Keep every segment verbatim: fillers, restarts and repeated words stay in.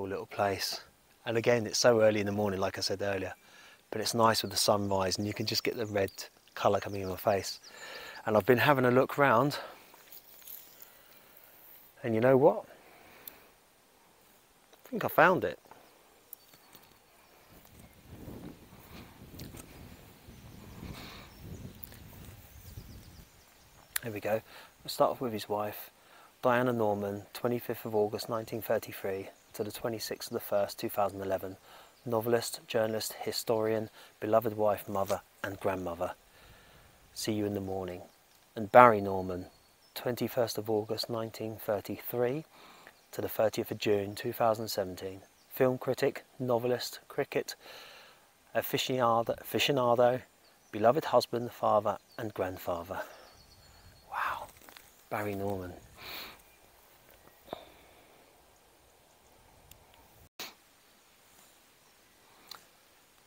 beautiful little place. And again, it's so early in the morning, like I said earlier, but it's nice with the sunrise and you can just get the red colour coming in my face. And I've been having a look round, and you know what? I think I found it. Here we go. We'll start off with his wife, Diana Norman, twenty-fifth of August nineteen thirty-three to the twenty-sixth of the first two thousand eleven. Novelist, journalist, historian, beloved wife, mother and grandmother. See you in the morning. And Barry Norman, twenty-first of August nineteen thirty-three to the thirtieth of June two thousand seventeen. Film critic, novelist, cricket aficionado, aficionado, beloved husband, father and grandfather. Wow, Barry Norman.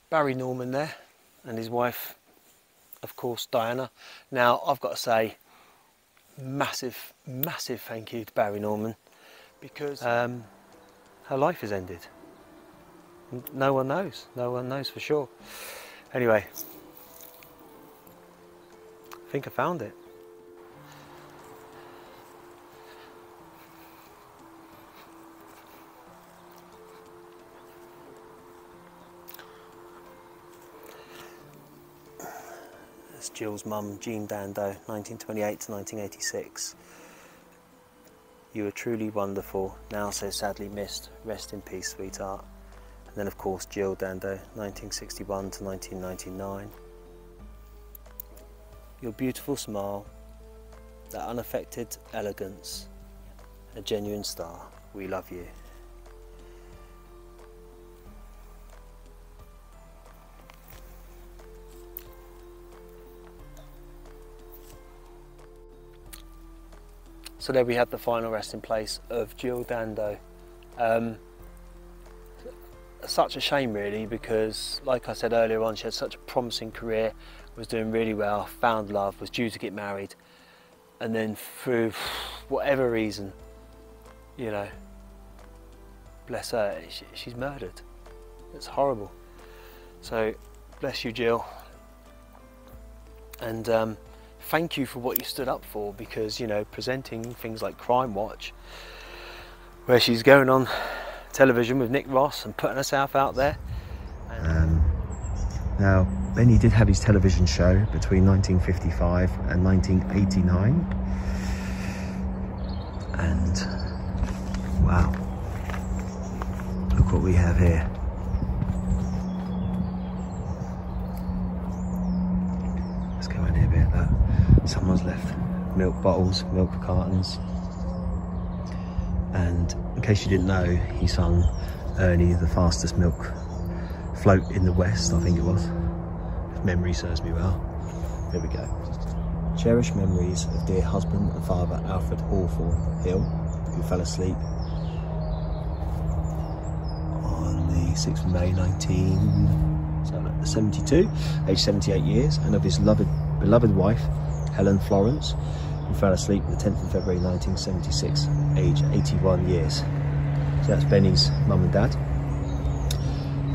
Barry Norman there, and his wife, of course, Diana. Now, I've got to say, massive, massive thank you to Barry Norman, because um, her life has ended. No one knows, no one knows for sure. Anyway, I think I found it. Jill's mum, Jean Dando, nineteen twenty-eight to nineteen eighty-six. You were truly wonderful, now so sadly missed. Rest in peace, sweetheart. And then, of course, Jill Dando, nineteen sixty-one to nineteen ninety-nine. Your beautiful smile, that unaffected elegance, a genuine star. We love you. So there we have the final resting place of Jill Dando. Um, such a shame really, because like I said earlier on, she had such a promising career, was doing really well, found love, was due to get married, and then through whatever reason, you know, bless her, she, she's murdered. It's horrible. So bless you, Jill. And um, thank you for what you stood up for, because, you know, presenting things like Crime Watch, where she's going on television with Nick Ross and putting herself out there. Um, now, Benny did have his television show between nineteen fifty-five and nineteen eighty-nine. And, wow, look what we have here. Someone's left milk bottles, milk cartons, and in case you didn't know, he sung Ernie, the fastest milk float in the West, I think it was, if memory serves me well. There we go. Cherished memories of dear husband and father Alfred Hawthorne Hill, who fell asleep on the sixth of May nineteen seventy-two, aged seventy-eight years, and of his loved, beloved wife Helen Florence, who fell asleep the tenth of February nineteen seventy-six, aged eighty-one years. So that's Benny's mum and dad.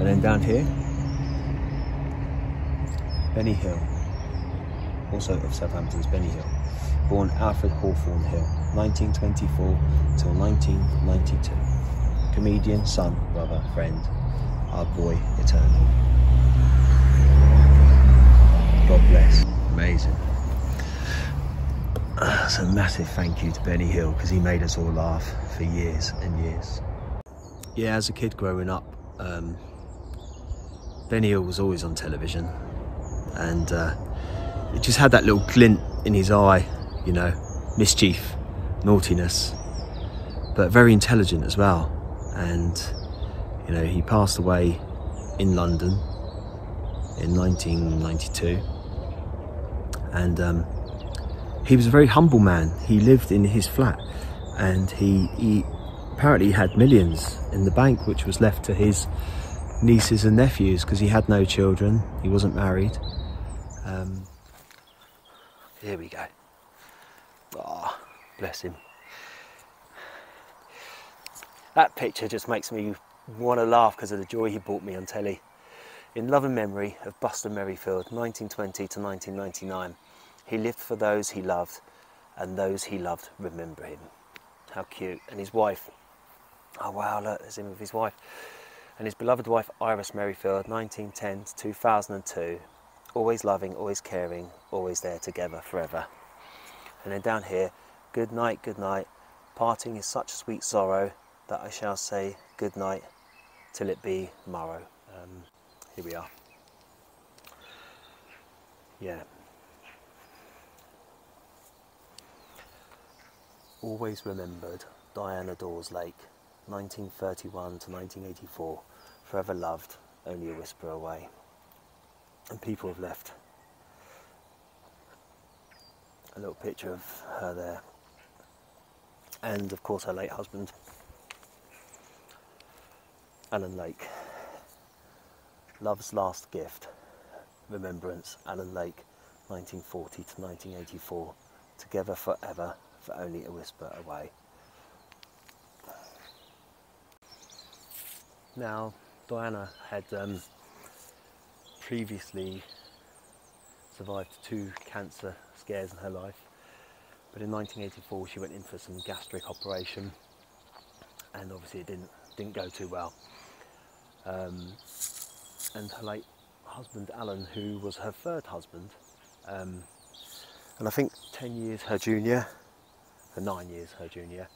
And then down here, Benny Hill, also of Southampton's Benny Hill, born Alfred Hawthorne Hill, nineteen twenty-four till nineteen ninety-two. Comedian, son, brother, friend, our boy eternal. God bless. Amazing. That's a massive thank you to Benny Hill, because he made us all laugh for years and years. Yeah, as a kid growing up, um, Benny Hill was always on television, and uh, it just had that little glint in his eye, you know, mischief, naughtiness, but very intelligent as well. And, you know, he passed away in London in nineteen ninety-two, and um, he was a very humble man. He lived in his flat, and he, he apparently had millions in the bank, which was left to his nieces and nephews, because he had no children. He wasn't married. Um, here we go. Ah, oh, bless him. That picture just makes me want to laugh because of the joy he brought me on telly. In love and memory of Buster Merrifield, nineteen twenty to nineteen ninety-nine. He lived for those he loved, and those he loved remember him. How cute. And his wife. Oh wow, look, there's him with his wife. And his beloved wife, Iris Merrifield, nineteen ten to two thousand two. Always loving, always caring, always there together forever. And then down here, good night, good night. Parting is such sweet sorrow that I shall say good night till it be morrow. Um, here we are. Yeah. Always remembered, Diana Dawes Lake, nineteen thirty-one to nineteen eighty-four, forever loved, only a whisper away. And people have left a little picture of her there, and of course her late husband, Alan Lake. Love's last gift, remembrance, Alan Lake, nineteen forty to nineteen eighty-four, together forever, for only a whisper away. Now, Diana had um, previously survived two cancer scares in her life, but in nineteen eighty-four she went in for some gastric operation, and obviously it didn't didn't go too well. Um, and her late husband Alan, who was her third husband, um, and I think ten years her junior, for nine years her junior,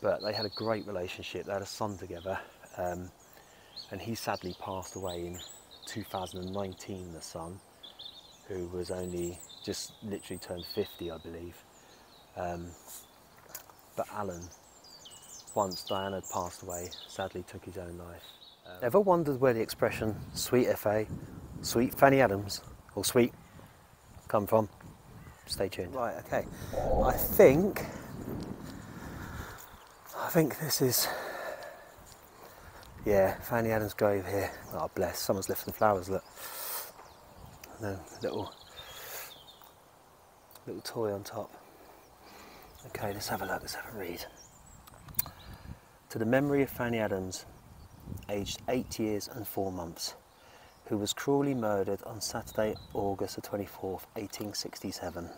but they had a great relationship. They had a son together. Um, and he sadly passed away in two thousand nineteen, the son, who was only just literally turned fifty, I believe. Um, but Alan, once Diana had passed away, sadly took his own life. Um, Ever wondered where the expression sweet F A, sweet Fanny Adams, or sweet come from? Stay tuned. Right, okay. I think, I think this is, yeah, Fanny Adams' grave here. Oh, bless, someone's left some flowers, look. And then a little, little toy on top. Okay, let's have a look, let's have a read. To the memory of Fanny Adams, aged eight years and four months, who was cruelly murdered on Saturday, August the twenty-fourth, eighteen sixty-seven.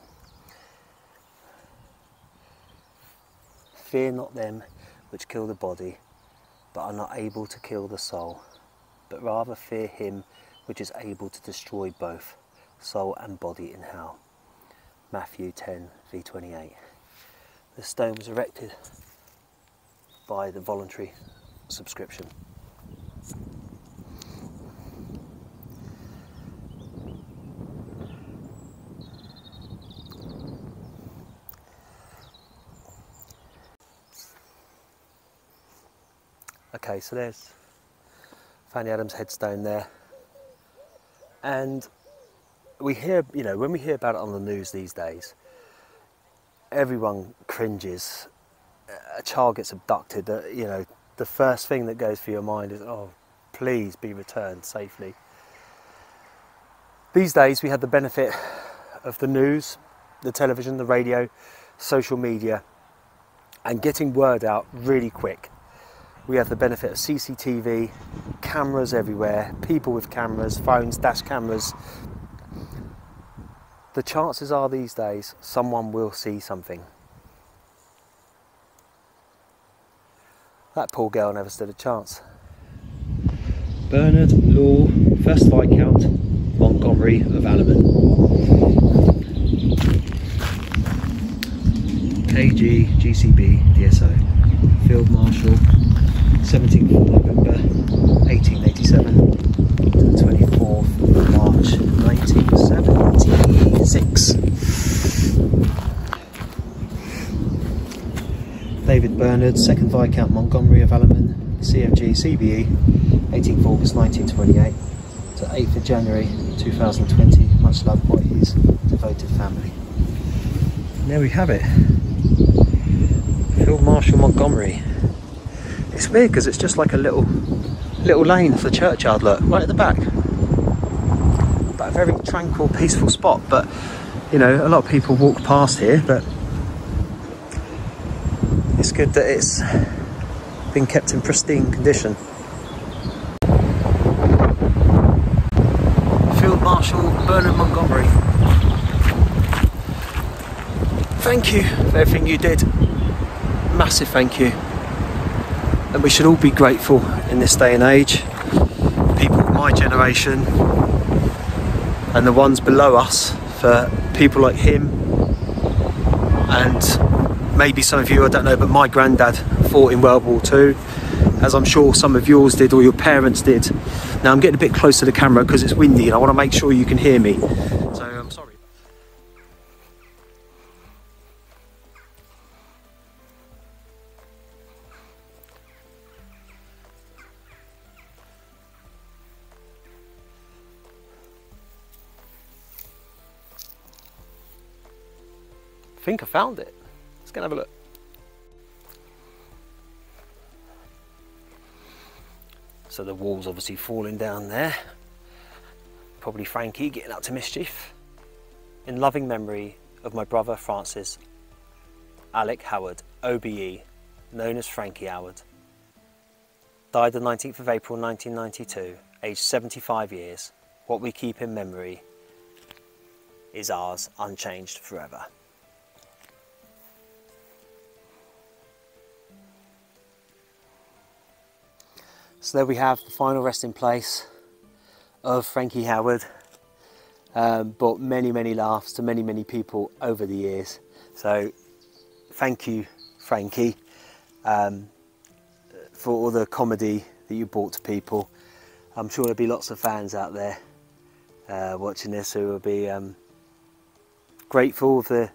Fear not them which kill the body, but are not able to kill the soul, but rather fear him which is able to destroy both, soul and body in hell. Matthew ten, verse twenty-eight. The stone was erected by the voluntary subscription. Okay, so there's Fanny Adams' headstone there, and we hear, you know, when we hear about it on the news these days, everyone cringes. A child gets abducted, uh, you know, the first thing that goes through your mind is, oh, please be returned safely. These days we had the benefit of the news, the television, the radio, social media, and getting word out really quick. We have the benefit of C C T V, cameras everywhere, people with cameras, phones, dash cameras. The chances are these days someone will see something. That poor girl never stood a chance. Bernard Law, first Viscount, Montgomery of Alamein. K G, G C B, D S O, Field Marshal. seventeenth of November eighteen eighty-seven to the twenty-fourth of March nineteen seventy-six. David Bernard, second Viscount Montgomery of Alamein, C F G C B E, eighteenth of August nineteen twenty-eight to eighth of January two thousand twenty, much loved by his devoted family. And there we have it, Field Marshal Montgomery. It's weird because it's just like a little little lane for the churchyard, look, right at the back. But a very tranquil, peaceful spot, but you know, a lot of people walk past here, but it's good that it's been kept in pristine condition. Field Marshal Bernard Montgomery. Thank you for everything you did. Massive thank you. And we should all be grateful in this day and age. People of my generation and the ones below us, for people like him, and maybe some of you, I don't know, but my granddad fought in World War Two, as I'm sure some of yours did, or your parents did. Now I'm getting a bit close to the camera because it's windy and I want to make sure you can hear me. So I'm sorry. I think I found it. Let's go and have a look. So the wall's obviously falling down there. Probably Frankie getting up to mischief. In loving memory of my brother Francis Alec Howard, O B E, known as Frankie Howerd. Died the nineteenth of April nineteen ninety-two, aged seventy-five years. What we keep in memory is ours, unchanged forever. So there we have the final resting place of Frankie Howerd. Um, brought many, many laughs to many, many people over the years. So thank you, Frankie, um, for all the comedy that you brought to people. I'm sure there'll be lots of fans out there uh, watching this who will be um, grateful for the,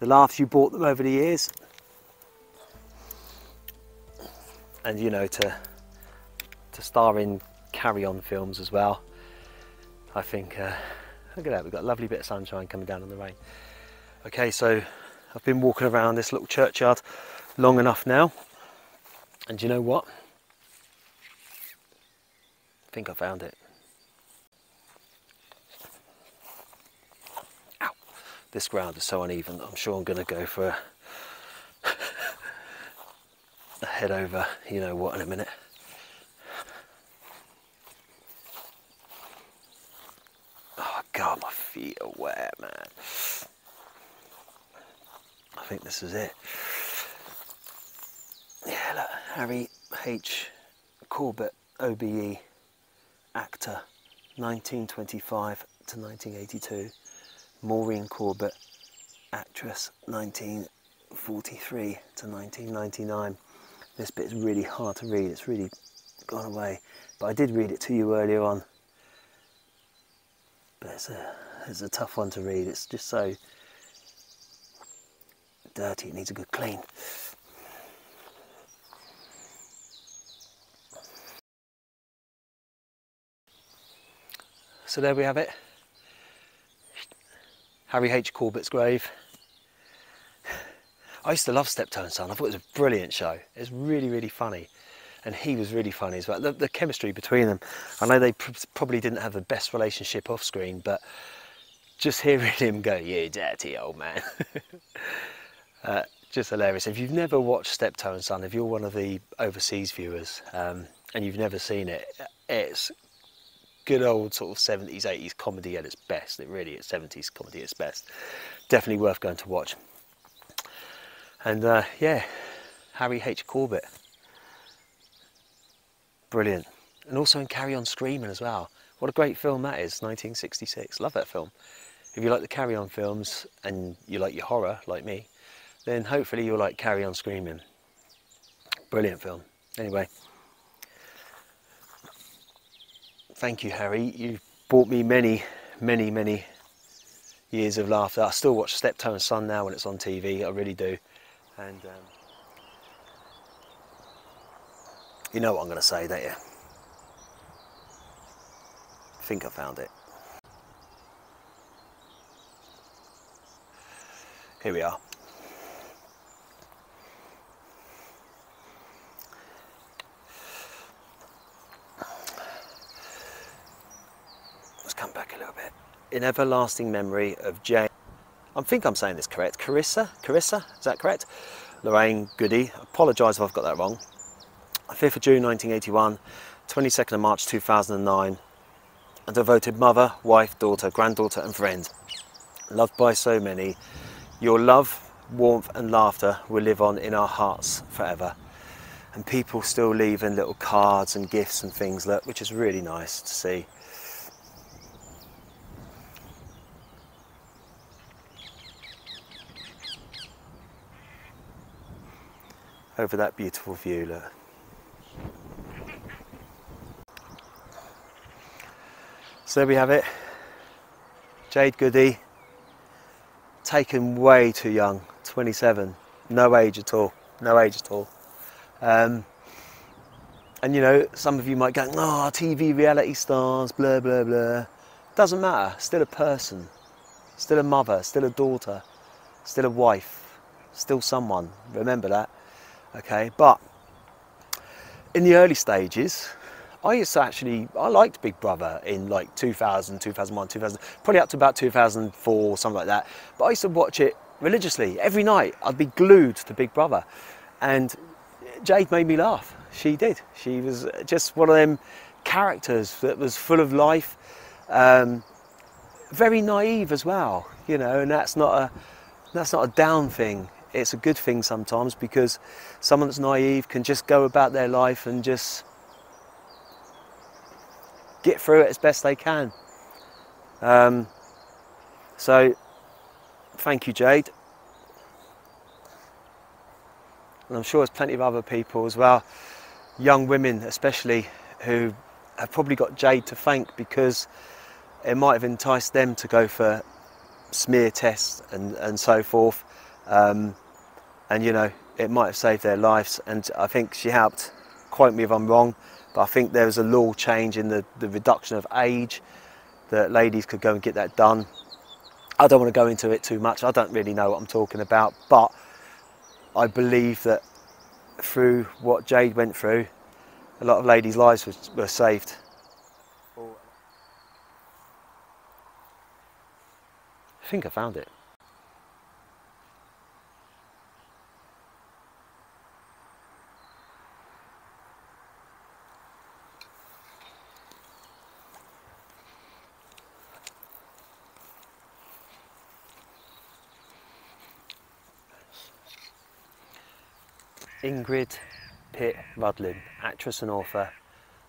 the laughs you brought them over the years. And you know, to to star in carry-on films as well. I think, uh, look at that, we've got a lovely bit of sunshine coming down on the rain. Okay, so I've been walking around this little churchyard long enough now, and you know what? I think I found it. Ow! This ground is so uneven that I'm sure I'm gonna go for a, a head over, you know what, in a minute. God, my feet are wet, man. I think this is it. Yeah, look, Harry H Corbett, O B E, actor, nineteen twenty-five to nineteen eighty-two. Maureen Corbett, actress, nineteen forty-three to nineteen ninety-nine. This bit's really hard to read. It's really gone away, but I did read it to you earlier on. But it's a, it's a tough one to read. It's just so dirty, it needs a good clean. So there we have it. Harry H Corbett's grave. I used to love Steptoe and Son. I thought it was a brilliant show. It's really, really funny. And he was really funny as well. The, the chemistry between them, I know they pr probably didn't have the best relationship off screen, but just hearing him go, "You dirty old man," uh, just hilarious. If you've never watched Steptoe and Son, if you're one of the overseas viewers um, and you've never seen it, it's good old sort of seventies, eighties comedy at its best. It really is seventies comedy at its best. Definitely worth going to watch. And uh, yeah, Harry H Corbett. Brilliant. And also in Carry On Screaming as well. What a great film that is, nineteen sixty-six. Love that film. If you like the Carry On films and you like your horror, like me, then hopefully you'll like Carry On Screaming. Brilliant film. Anyway. Thank you, Harry. You've brought me many, many, many years of laughter. I still watch Steptoe and Son now when it's on T V. I really do. And... Um, you know what I'm going to say, don't you? I think I found it. Here we are. Let's come back a little bit. In everlasting memory of Jane. I think I'm saying this correct. Carissa? Carissa? Is that correct? Lorraine Goody. I apologise if I've got that wrong. fifth of June nineteen eighty-one, twenty-second of March two thousand nine. A devoted mother, wife, daughter, granddaughter and friend, loved by so many, your love, warmth and laughter will live on in our hearts forever. And people still leaving little cards and gifts and things, look, which is really nice to see. Over that beautiful view, look. So there we have it, Jade Goody, taken way too young, twenty-seven, no age at all, no age at all. Um, and you know, some of you might go, oh, T V reality stars, blah, blah, blah. Doesn't matter, still a person, still a mother, still a daughter, still a wife, still someone, remember that. Okay, but in the early stages, I used to actually, I liked Big Brother in like two thousand, two thousand one, two thousand, probably up to about two thousand four, something like that. But I used to watch it religiously. Every night I'd be glued to Big Brother. And Jade made me laugh. She did. She was just one of them characters that was full of life, um, very naive as well, you know, and that's not a, that's not a down thing. It's a good thing sometimes, because someone that's naive can just go about their life and just get through it as best they can. Um, so thank you, Jade. And I'm sure there's plenty of other people as well, young women especially, who have probably got Jade to thank, because it might have enticed them to go for smear tests and, and so forth. Um, and you know, it might have saved their lives, and I think she helped, quote me if I'm wrong, but I think there was a law change in the, the reduction of age that ladies could go and get that done. I don't want to go into it too much, I don't really know what I'm talking about, but I believe that through what Jade went through, a lot of ladies' lives was, were saved. I think I found it. Ingrid Pitt Rudlin, actress and author,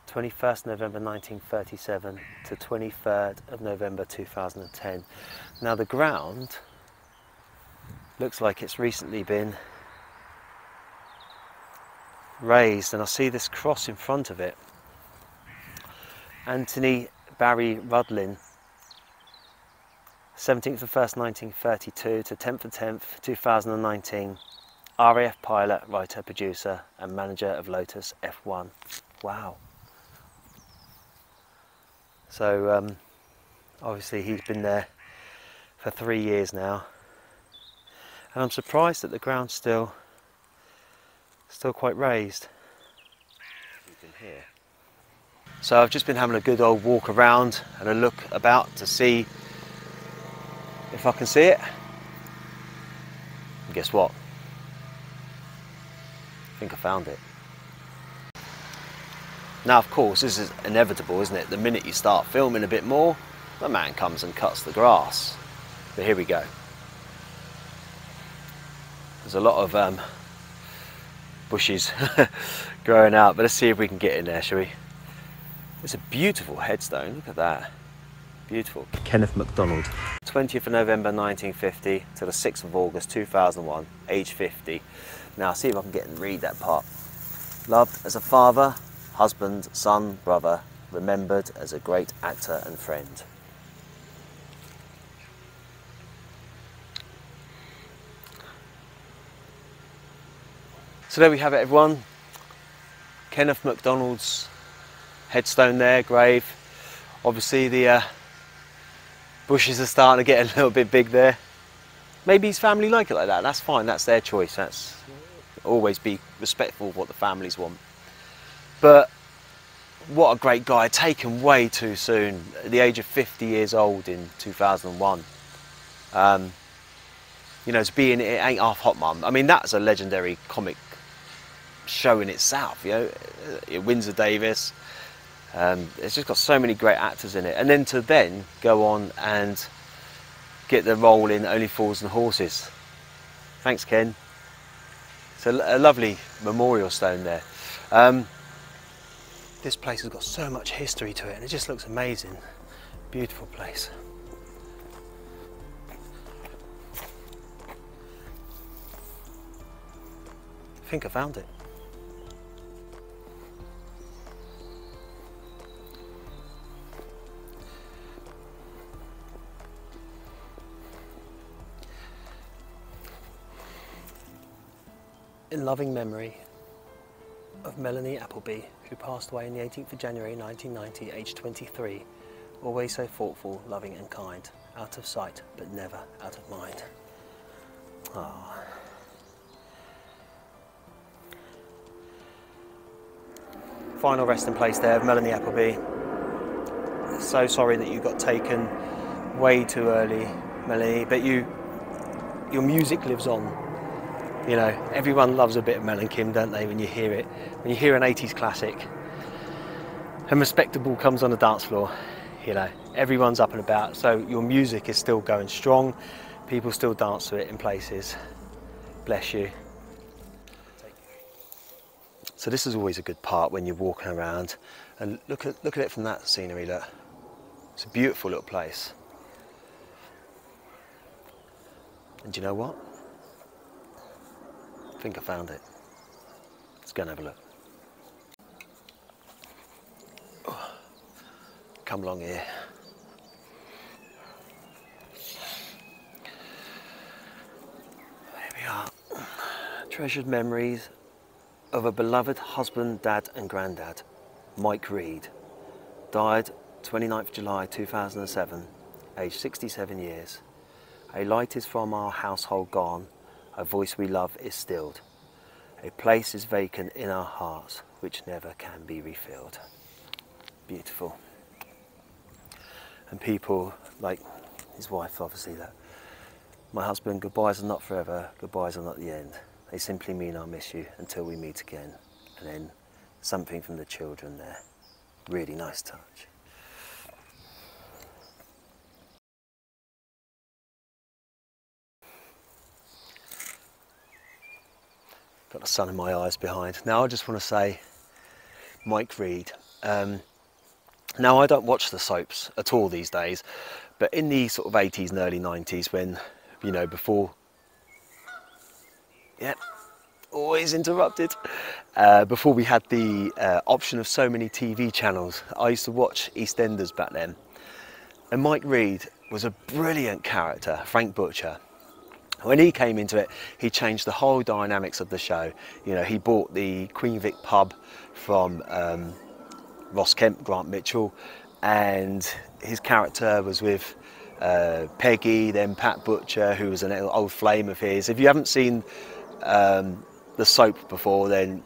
twenty-first of November nineteen thirty-seven to twenty-third of November two thousand ten. Now the ground looks like it's recently been raised, and I see this cross in front of it. Anthony Barry Rudlin, seventeenth of first nineteen thirty-two to tenth of tenth two thousand nineteen. R A F pilot, writer, producer and manager of Lotus F one. Wow. So um, obviously he's been there for three years now, and I'm surprised that the ground's still still quite raised. Here. So I've just been having a good old walk around and a look about to see if I can see it, and guess what? I think I found it. Now of course this is inevitable, isn't it? The minute you start filming a bit more, the man comes and cuts the grass. But here we go. There's a lot of um, bushes growing out, but let's see if we can get in there, shall we? It's a beautiful headstone, look at that. Beautiful. Kenneth MacDonald. twentieth of November nineteen fifty to the sixth of August two thousand one, age fifty. Now, see if I can get and read that part. Loved as a father, husband, son, brother, remembered as a great actor and friend. So there we have it, everyone. Kenneth MacDonald's headstone there, grave. Obviously the uh, bushes are starting to get a little bit big there. Maybe his family like it like that, that's fine, that's their choice. That's always be respectful of what the families want. But what a great guy, taken way too soon, at the age of fifty years old in two thousand one. Um, you know, to be in It Ain't Half Hot Mum, I mean, that's a legendary comic showing itself, you know, Windsor Davis. Um, it's just got so many great actors in it. And then to then go on and get the role in Only Fools and Horses. Thanks, Ken. It's a, a lovely memorial stone there. Um, this place has got so much history to it, and it just looks amazing. Beautiful place. I think I found it. In loving memory of Melanie Appleby, who passed away on the eighteenth of January nineteen ninety, aged twenty-three, always so thoughtful, loving and kind, out of sight but never out of mind. Ah. Final resting place there of Melanie Appleby. So sorry that you got taken way too early, Melanie, but you, your music lives on. You know, everyone loves a bit of Mel and Kim, don't they, when you hear it. When you hear an eighties classic and Respectable comes on the dance floor, you know, everyone's up and about, so your music is still going strong. People still dance to it in places. Bless you. So this is always a good part when you're walking around, and look at look at it from that scenery. Look, it's a beautiful little place. And do you know what? I think I found it. Let's go and have a look. Oh, come along here. There we are. Treasured memories of a beloved husband, dad and granddad, Mike Reid, died twenty-ninth of July two thousand seven, aged sixty-seven years. A light is from our household gone, a voice we love is stilled. A place is vacant in our hearts, which never can be refilled. Beautiful. And people like his wife, obviously, that my husband, goodbyes are not forever, goodbyes are not the end. They simply mean I'll miss you until we meet again. And then something from the children there. Really nice touch. Got the sun in my eyes behind. Now I just want to say, Mike Reid. Um, now I don't watch the soaps at all these days, but in the sort of eighties and early nineties when, you know, before Yep, always interrupted. Uh, before we had the uh, option of so many T V channels, I used to watch EastEnders back then. And Mike Reid was a brilliant character, Frank Butcher. When he came into it, he changed the whole dynamics of the show. You know, he bought the Queen Vic pub from um, Ross Kemp, Grant Mitchell, and his character was with uh, Peggy, then Pat Butcher, who was an old flame of his. If you haven't seen Um, the soap before, then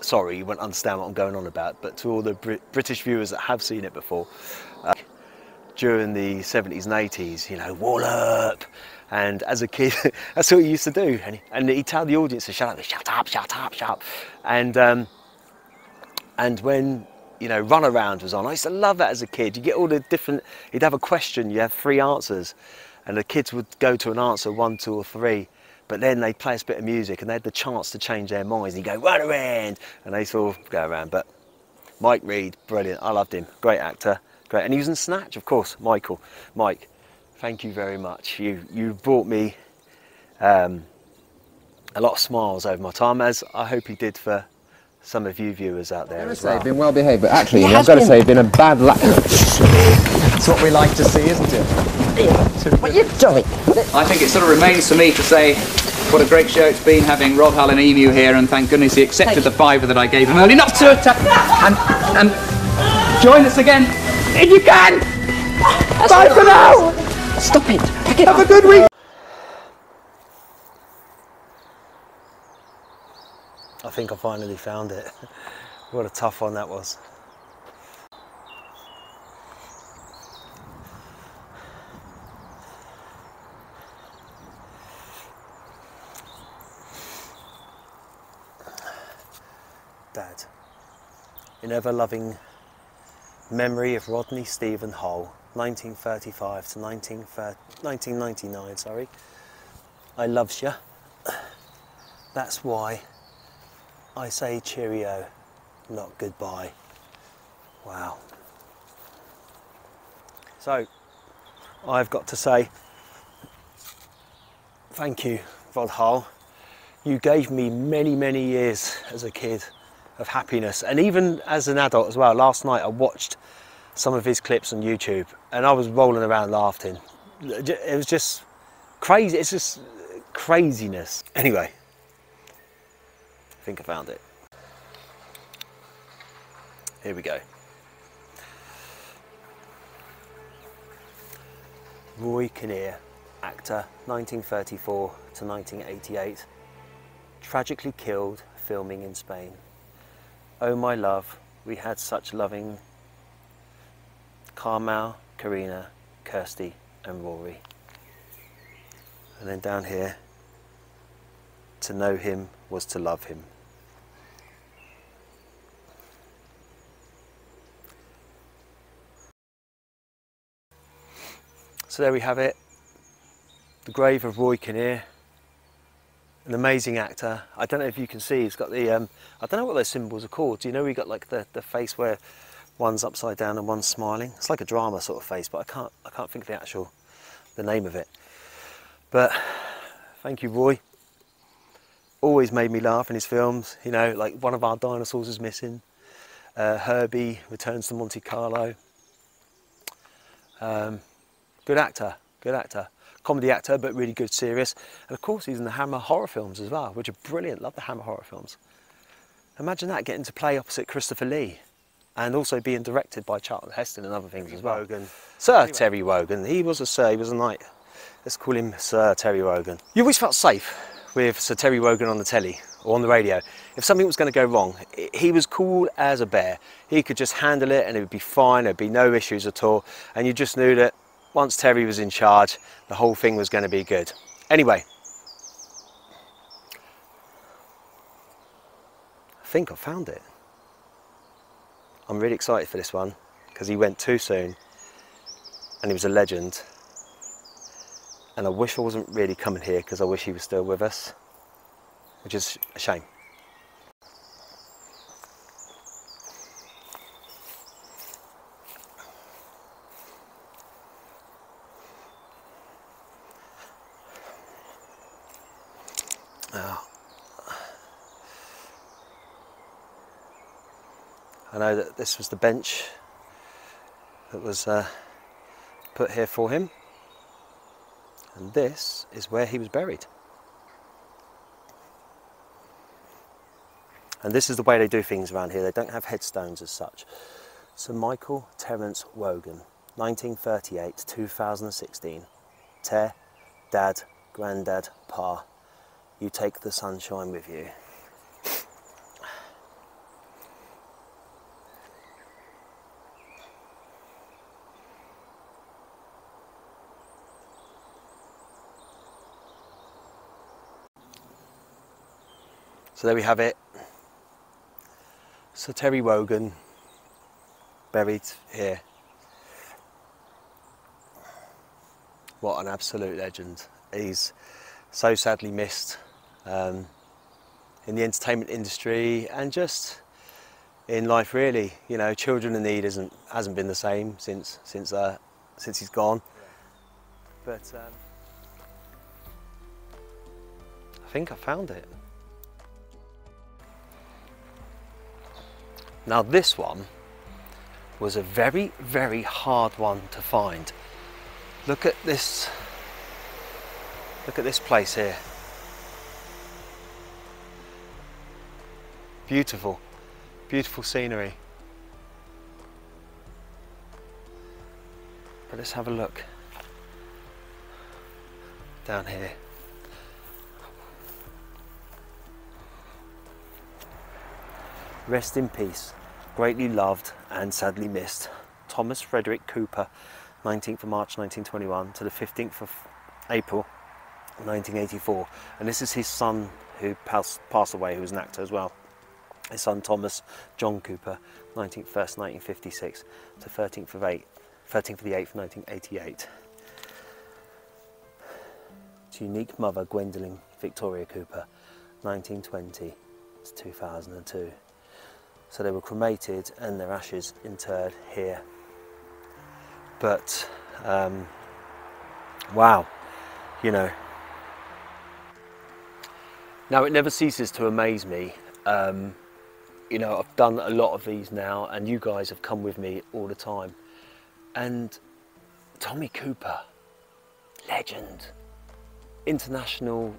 sorry, you won't understand what I'm going on about, but to all the Brit British viewers that have seen it before, uh, during the seventies and eighties, you know, wallop, and as a kid that's what he used to do, and, he, and he'd tell the audience to shut up, shut up, shut up, shut up, and, um, and when, you know, Runaround was on, I used to love that as a kid. You get all the different, you'd have a question, you have three answers, and the kids would go to an answer, one, two or three, but then they'd play us a bit of music and they had the chance to change their minds. And you'd go, run around! And they sort of go around. But Mike Reid, brilliant. I loved him. Great actor. Great. And he was in Snatch, of course. Michael. Mike, thank you very much. You, you brought me um, a lot of smiles over my time, as I hope he did for some of you viewers out there as well. I've been well behaved, but actually, I've got to say, it's been a bad luck. That's what we like to see, isn't it? What are you doing? I think it sort of remains for me to say what a great show it's been having Rob Hallen Emu here, and thank goodness he accepted the fiver that I gave him early enough to attack. And, and join us again if you can. That's Bye for now. Stop it. Pick it Have up. a good week. I think I finally found it. What a tough one that was. in ever-loving memory of Rodney Stephen Hull, nineteen thirty-five to nineteen ninety-nine, sorry. I loves ya. That's why I say cheerio, not goodbye. Wow. So, I've got to say thank you, Rod Hull. You gave me many, many years as a kid of happiness, and even as an adult as well. Last night I watched some of his clips on YouTube and I was rolling around laughing. It was just crazy. It's just craziness. Anyway, I think I found it. Here we go. Roy Kinnear, actor, nineteen thirty-four to nineteen eighty-eight, tragically killed filming in Spain. Oh my love, we had such loving Carmel, Karina, Kirsty and Rory. And then down here, to know him was to love him. So there we have it, the grave of Roy Kinnear, an amazing actor. I don't know if you can see, he's got the, um, I don't know what those symbols are called. Do you know we got like the, the face where one's upside down and one's smiling? It's like a drama sort of face, but I can't, I can't think of the actual, the name of it. But thank you, Roy. Always made me laugh in his films. You know, like One of Our Dinosaurs Is Missing, uh, Herbie, Returns to Monte Carlo. Um, good actor, good actor. Comedy actor, but really good, serious. And of course, he's in the Hammer horror films as well, which are brilliant. Love the Hammer horror films. Imagine that, getting to play opposite Christopher Lee. And also being directed by Charlton Heston and other things as well. Wogan. Sir anyway. Terry Wogan. He was a sir, he was a knight. Let's call him Sir Terry Wogan. You always felt safe with Sir Terry Wogan on the telly or on the radio. If something was going to go wrong, he was cool as a bear. He could just handle it and it would be fine, there'd be no issues at all. And you just knew that once Terry was in charge, the whole thing was going to be good. Anyway, I think I found it. I'm really excited for this one because he went too soon and he was a legend, and I wish I wasn't really coming here because I wish he was still with us, which is a shame. I know that this was the bench that was uh, put here for him, and this is where he was buried. And this is the way they do things around here. They don't have headstones as such. Sir Michael Terence Wogan, nineteen thirty-eight to two thousand sixteen. Te, Dad, Grandad, Pa, you take the sunshine with you. So there we have it, Sir Terry Wogan, buried here. What an absolute legend. He's so sadly missed um, in the entertainment industry and just in life really. You know, Children in Need isn't, hasn't been the same since, since, uh, since he's gone. But um, I think I found it. Now this one was a very, very hard one to find. Look at this, look at this place here. Beautiful, beautiful scenery. But let's have a look down here. Rest in peace. Greatly loved and sadly missed, Thomas Frederick Cooper, nineteenth of March nineteen twenty-one to the fifteenth of April nineteen eighty-four. And this is his son who passed, passed away, who was an actor as well. His son Thomas John Cooper, nineteenth first nineteen fifty-six to thirteenth of the eighth nineteen eighty-eight. To unique mother Gwendolyn Victoria Cooper, nineteen twenty to two thousand two. So they were cremated and their ashes interred here. But um, wow, you know. Now it never ceases to amaze me. Um, you know, I've done a lot of these now and you guys have come with me all the time. And Tommy Cooper, legend, international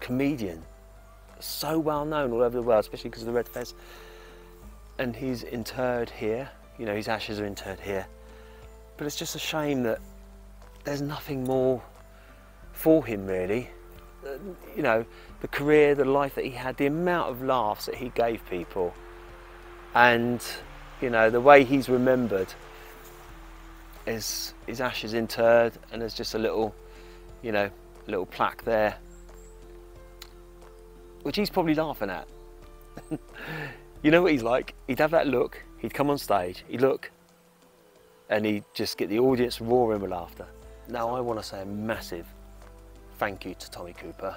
comedian, so well known all over the world, especially because of the Red Fez. And he's interred here, you know, his ashes are interred here. But it's just a shame that there's nothing more for him really. You know, the career, the life that he had, the amount of laughs that he gave people, and you know, the way he's remembered is his ashes interred, and there's just a little, you know, a little plaque there, which he's probably laughing at. You know what he's like? He'd have that look, he'd come on stage, he'd look, and he'd just get the audience roaring with laughter. Now, I want to say a massive thank you to Tommy Cooper,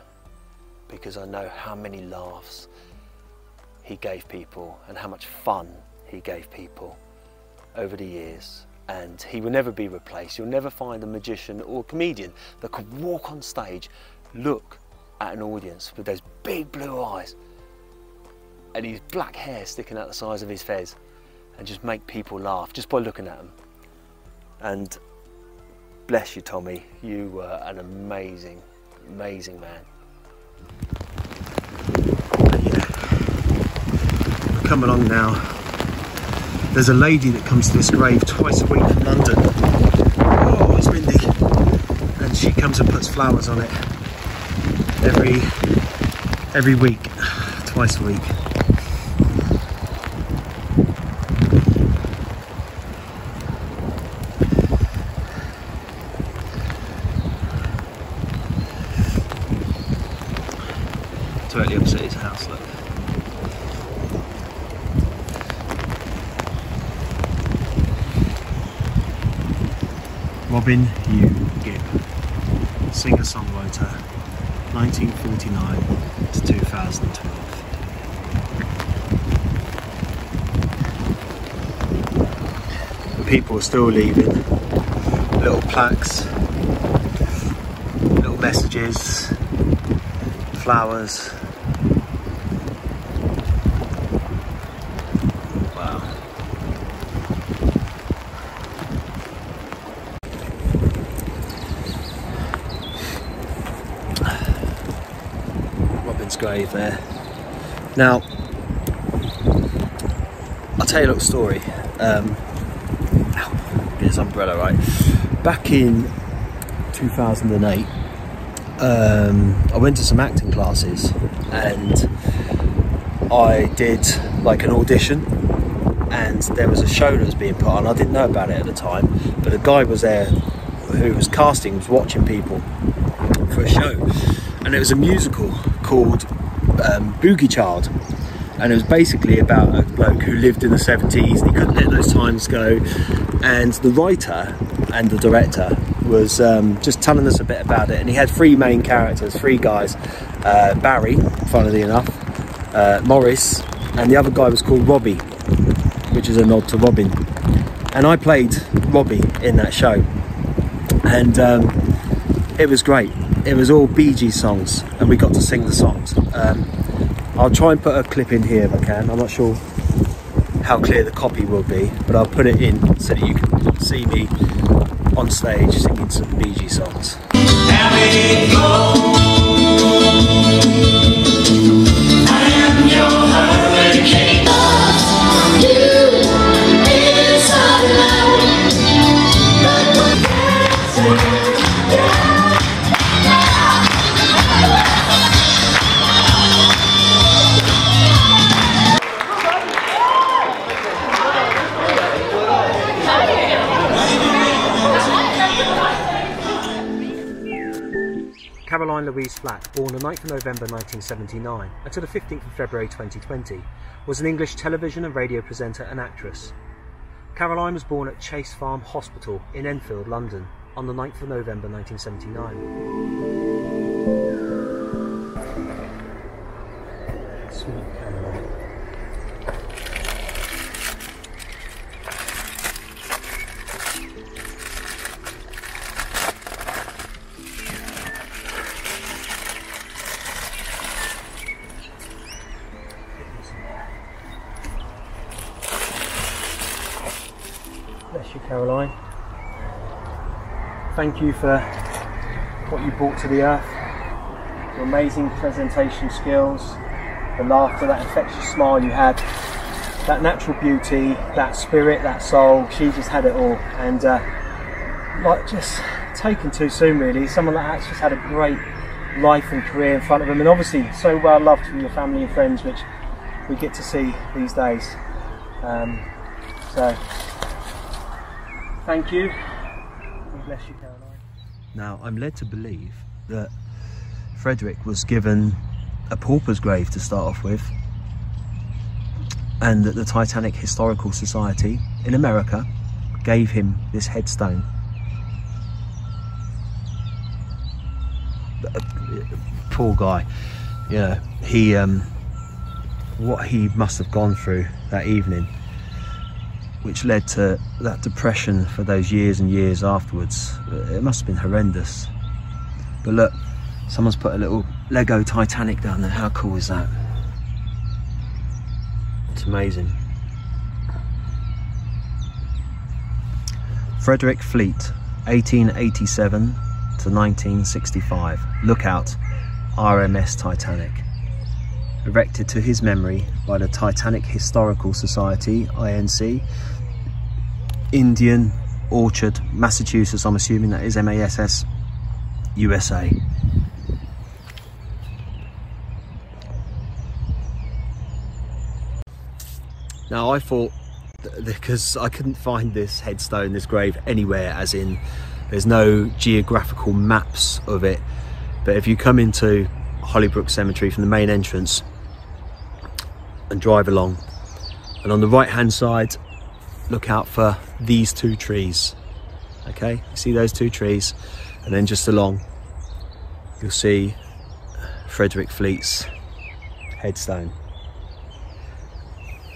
because I know how many laughs he gave people and how much fun he gave people over the years. And he will never be replaced. You'll never find a magician or comedian that could walk on stage, look at an audience with those big blue eyes and his black hair sticking out the sides of his fez and just make people laugh just by looking at them. And bless you, Tommy. You were an amazing, amazing man. Yeah. Come along now. There's a lady that comes to this grave twice a week in London. Oh, it's windy. And she comes and puts flowers on it every every week, twice a week. Totally upset his house, look. Robin Hugh Gibb, singer-songwriter, nineteen forty-nine to two thousand twelve. The people are still leaving little plaques, little messages, flowers. Wow. Robin's grave there. Now, I'll tell you a little story. Um, ow, get this umbrella, right? Back in two thousand eight, Um, I went to some acting classes and I did like an audition, and there was a show that was being put on. I didn't know about it at the time, but a guy was there who was casting, was watching people for a show, and it was a musical called um, Boogie Child, and it was basically about a bloke who lived in the seventies and he couldn't let those times go, and the writer and the director was um, just telling us a bit about it. And he had three main characters, three guys, uh, Barry, funnily enough, uh, Morris, and the other guy was called Robbie, which is a nod to Robin. And I played Robbie in that show, and um, it was great. It was all Bee Gees songs, and we got to sing the songs. Um, I'll try and put a clip in here if I can. I'm not sure how clear the copy will be, but I'll put it in so that you can see me on stage singing some Bee Gees songs. Caroline Louise Flack, born on ninth of November nineteen seventy-nine until the fifteenth of February twenty twenty, was an English television and radio presenter and actress. Caroline was born at Chase Farm Hospital in Enfield, London, on the ninth of November nineteen seventy-nine. Sweet Caroline. Caroline, thank you for what you brought to the earth, your amazing presentation skills, the laughter, that infectious smile you had, that natural beauty, that spirit, that soul. She just had it all, and uh, like just taken too soon really, someone that actually had a great life and career in front of them, and obviously so well loved from your family and friends, which we get to see these days. Um, so. Thank you. God bless you, Caroline. Now, I'm led to believe that Frederick was given a pauper's grave to start off with, and that the Titanic Historical Society in America gave him this headstone. Poor guy. You know, he, um, what he must have gone through that evening, which led to that depression for those years and years afterwards. It must have been horrendous. But look, someone's put a little Lego Titanic down there. How cool is that? It's amazing. Frederick Fleet, eighteen eighty-seven to nineteen sixty-five. Lookout, R M S Titanic. Erected to his memory by the Titanic Historical Society, I N C, Indian Orchard, Massachusetts, I'm assuming that is M A S S, U S A. Now I thought, because I couldn't find this headstone, this grave anywhere, as in there's no geographical maps of it, but if you come into Hollybrook Cemetery from the main entrance and drive along, and on the right hand side look out for these two trees. Okay, see those two trees, and then just along you'll see Frederick Fleet's headstone.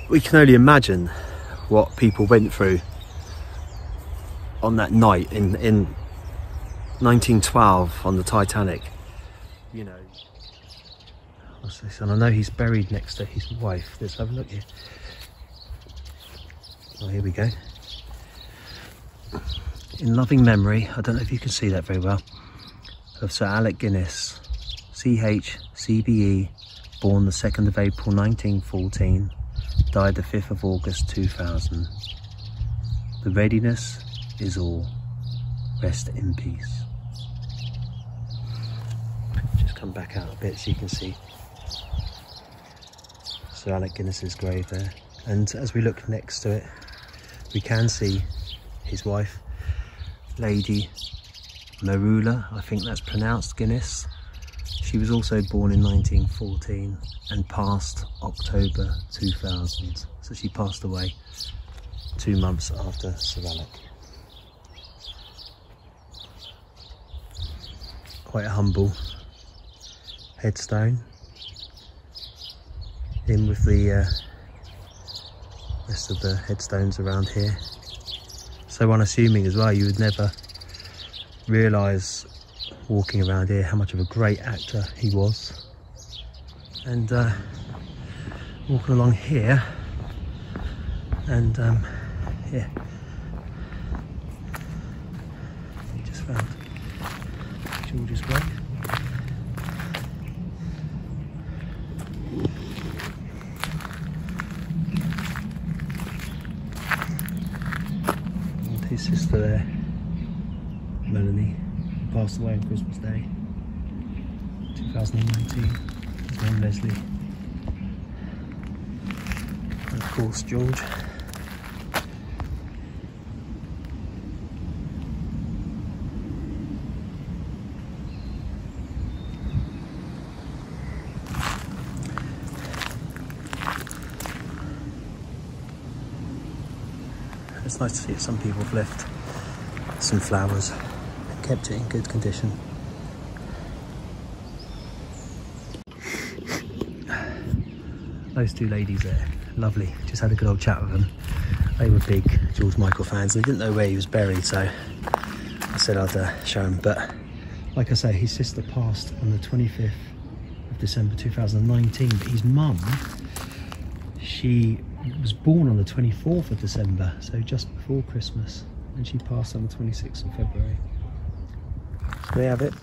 We can only imagine what people went through on that night in, in nineteen twelve on the Titanic, you know. What's this? And I know he's buried next to his wife. Let's have a look here. Oh, here we go. In loving memory, I don't know if you can see that very well, of Sir Alec Guinness, C H C B E, born the second of April nineteen fourteen, died the fifth of August two thousand. The readiness is all. Rest in peace. Just come back out a bit so you can see Sir Alec Guinness's grave there, and as we look next to it we can see his wife, Lady Marula, I think that's pronounced, Guinness. She was also born in nineteen fourteen and passed October two thousand, so she passed away two months after Sir Alec. Quite a humble headstone, in with the uh, rest of the headstones around here. So unassuming as well, you would never realise walking around here how much of a great actor he was. And uh, walking along here, and um, yeah, we just found George's grave. Sister there, Melanie, passed away on Christmas Day two thousand nineteen, his name Leslie, and of course George. It's nice to see some people have left some flowers and kept it in good condition. Those two ladies there, lovely. Just had a good old chat with them. They were big George Michael fans. They didn't know where he was buried, so I said I'd uh, show him. But like I say, his sister passed on the twenty-fifth of December two thousand nineteen. But his mum, she was born on the twenty-fourth of December, so just before Christmas, and she passed on the twenty-sixth of February. So there you have it,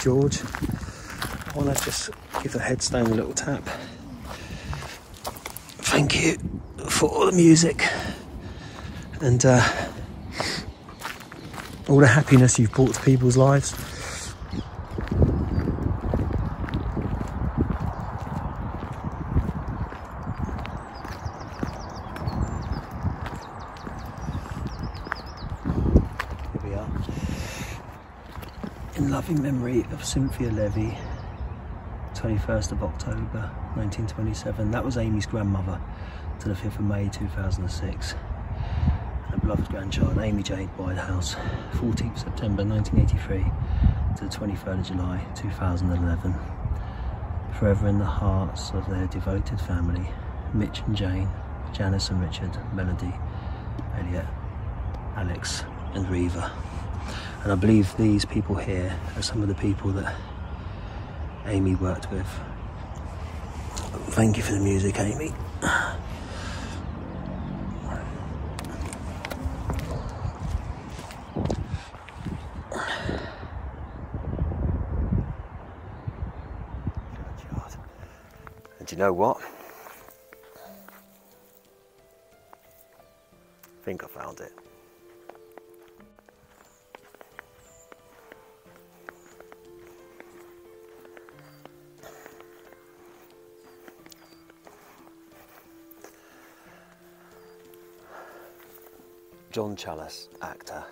George. I want to just give the headstone a little tap. Thank you for all the music and uh, all the happiness you've brought to people's lives. Here we are. In loving memory of Cynthia Levy, twenty-first of October nineteen twenty-seven. That was Amy's grandmother to the fifth of May two thousand six. Her beloved grandchild, Amy Jade Widehouse, fourteenth of September nineteen eighty-three to the twenty-third of July two thousand eleven. Forever in the hearts of their devoted family, Mitch and Jane, Janice and Richard, Melody, Elliot, Alex and Reva. And I believe these people here are some of the people that Amy worked with. Thank you for the music, Amy. And you know what? I think I found it. John Challis, actor,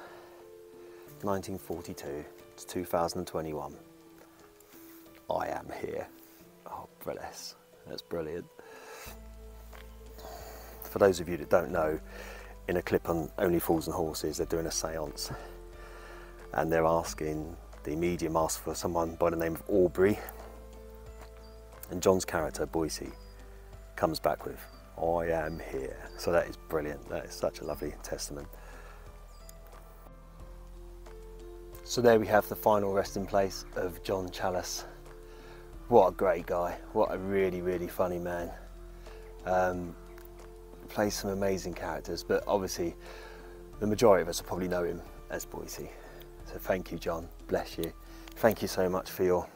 nineteen forty-two to twenty twenty-one. I am here. Oh, bless. That's brilliant. For those of you that don't know, in a clip on Only Fools and Horses, they're doing a seance and they're asking, the medium asked for someone by the name of Aubrey, and John's character, Boycie, comes back with, I am here. So that is brilliant. That is such a lovely testament. So there we have the final resting place of John Challis. What a great guy. What a really, really funny man. Um, plays some amazing characters, but obviously the majority of us will probably know him as Boycie. So thank you, John. Bless you. Thank you so much for your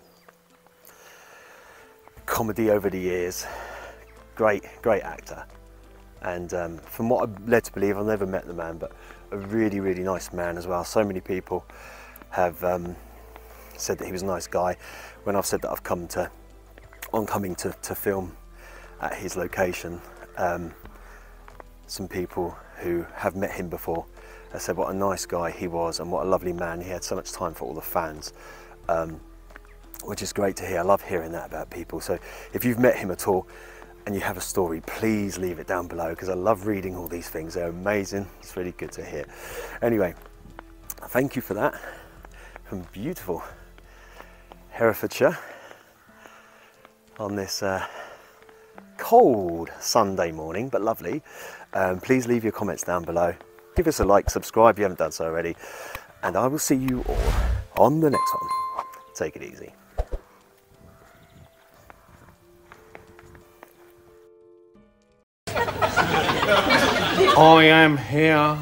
comedy over the years. Great, great actor. And um, from what I'm led to believe, I've never met the man, but a really, really nice man as well. So many people have um, said that he was a nice guy. When I've said that I've come to, on coming to, to film at his location, um, some people who have met him before have said what a nice guy he was and what a lovely man. He had so much time for all the fans. Um, which is great to hear. I love hearing that about people. So if you've met him at all, and you have a story, please leave it down below, because I love reading all these things. They're amazing. It's really good to hear. Anyway, thank you for that from beautiful Herefordshire on this uh, cold Sunday morning, but lovely. Um, please leave your comments down below. Give us a like, subscribe if you haven't done so already, and I will see you all on the next one. Take it easy. I am here.